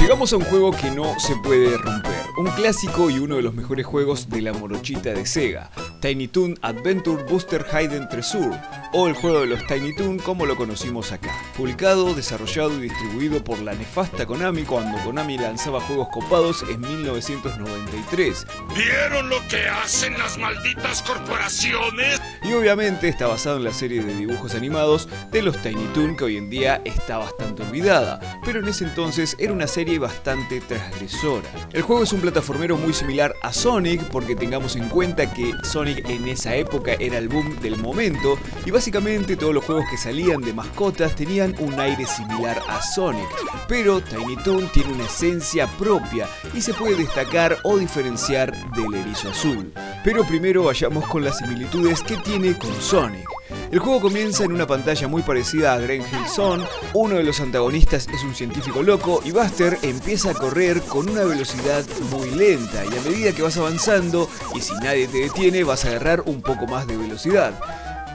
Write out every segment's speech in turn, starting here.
Llegamos a un juego que no se puede romper, un clásico y uno de los mejores juegos de la morochita de Sega, Tiny Toon Adventure Buster Hyde Treasure, o el juego de los Tiny Toon como lo conocimos acá, publicado, desarrollado y distribuido por la nefasta Konami cuando Konami lanzaba juegos copados en 1993. ¿Vieron lo que hacen las malditas corporaciones? Y obviamente está basado en la serie de dibujos animados de los Tiny Toon que hoy en día está bastante olvidada, pero en ese entonces era una serie bastante transgresora. El juego es un plataformero muy similar a Sonic, porque tengamos en cuenta que Sonic en esa época era el boom del momento y básicamente todos los juegos que salían de mascotas tenían un aire similar a Sonic, pero Tiny Toon tiene una esencia propia y se puede destacar o diferenciar del erizo azul. Pero primero vayamos con las similitudes que tiene con Sonic. El juego comienza en una pantalla muy parecida a Green Hill Zone, uno de los antagonistas es un científico loco y Baxter empieza a correr con una velocidad muy lenta y a medida que vas avanzando y si nadie te detiene vas a agarrar un poco más de velocidad.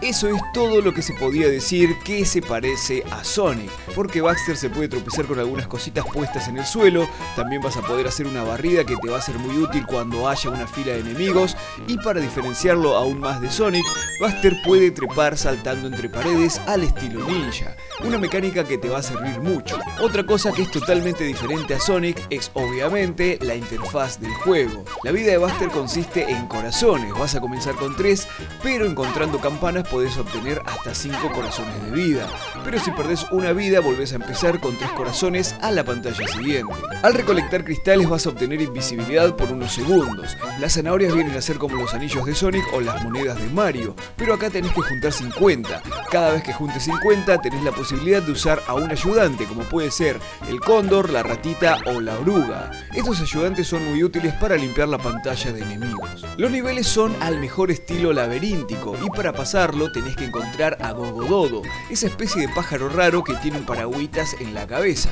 Eso es todo lo que se podía decir que se parece a Sonic, porque Baxter se puede tropezar con algunas cositas puestas en el suelo, también vas a poder hacer una barrida que te va a ser muy útil cuando haya una fila de enemigos, y para diferenciarlo aún más de Sonic, Baxter puede trepar saltando entre paredes al estilo ninja, una mecánica que te va a servir mucho. Otra cosa que es totalmente diferente a Sonic es obviamente la interfaz del juego. La vida de Baxter consiste en corazones, vas a comenzar con 3, pero encontrando campanas podés obtener hasta 5 corazones de vida, pero si perdés una vida volvés a empezar con 3 corazones a la pantalla siguiente. Al recolectar cristales vas a obtener invisibilidad por unos segundos, las zanahorias vienen a ser como los anillos de Sonic o las monedas de Mario, pero acá tenés que juntar 50, cada vez que juntes 50 tenés la posibilidad de usar a un ayudante como puede ser el cóndor, la ratita o la oruga. Estos ayudantes son muy útiles para limpiar la pantalla de enemigos. Los niveles son al mejor estilo laberíntico y para pasar tenés que encontrar a Gogo Dodo, esa especie de pájaro raro que tiene un paragüitas en la cabeza.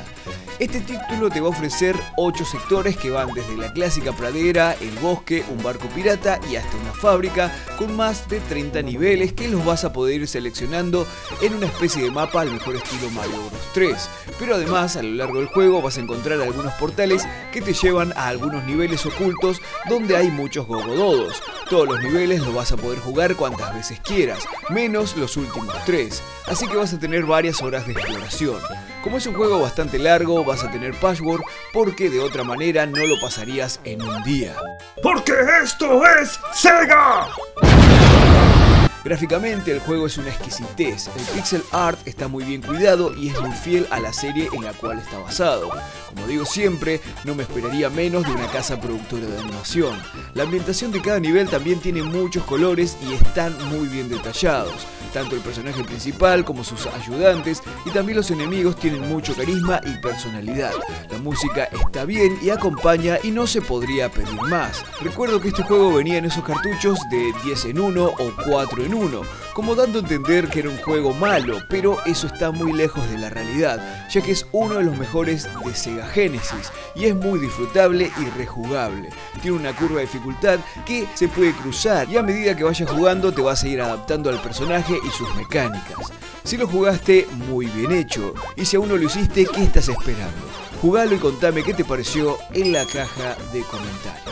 Este título te va a ofrecer 8 sectores que van desde la clásica pradera, el bosque, un barco pirata y hasta una fábrica con más de 30 niveles que los vas a poder ir seleccionando en una especie de mapa al mejor estilo Mario Bros. 3. Pero además a lo largo del juego vas a encontrar algunos portales que te llevan a algunos niveles ocultos donde hay muchos Gogo Dodos. Todos los niveles los vas a poder jugar cuantas veces quieras, menos los últimos 3, así que vas a tener varias horas de exploración. Como es un juego bastante largo, vas a tener patchwork porque de otra manera no lo pasarías en un día. ¡Porque esto es Sega! Gráficamente el juego es una exquisitez, el pixel art está muy bien cuidado y es muy fiel a la serie en la cual está basado. Como digo siempre, no me esperaría menos de una casa productora de animación. La ambientación de cada nivel también tiene muchos colores y están muy bien detallados. Tanto el personaje principal como sus ayudantes y también los enemigos tienen mucho carisma y personalidad. La música está bien y acompaña y no se podría pedir más. Recuerdo que este juego venía en esos cartuchos de 10 en 1 o 4 en 1. Como dando a entender que era un juego malo, pero eso está muy lejos de la realidad, ya que es uno de los mejores de Sega Genesis y es muy disfrutable y rejugable. Tiene una curva de dificultad que se puede cruzar y a medida que vayas jugando te vas a ir adaptando al personaje y sus mecánicas. Si lo jugaste, muy bien hecho, y si aún no lo hiciste, ¿qué estás esperando? Jugalo y contame qué te pareció en la caja de comentarios.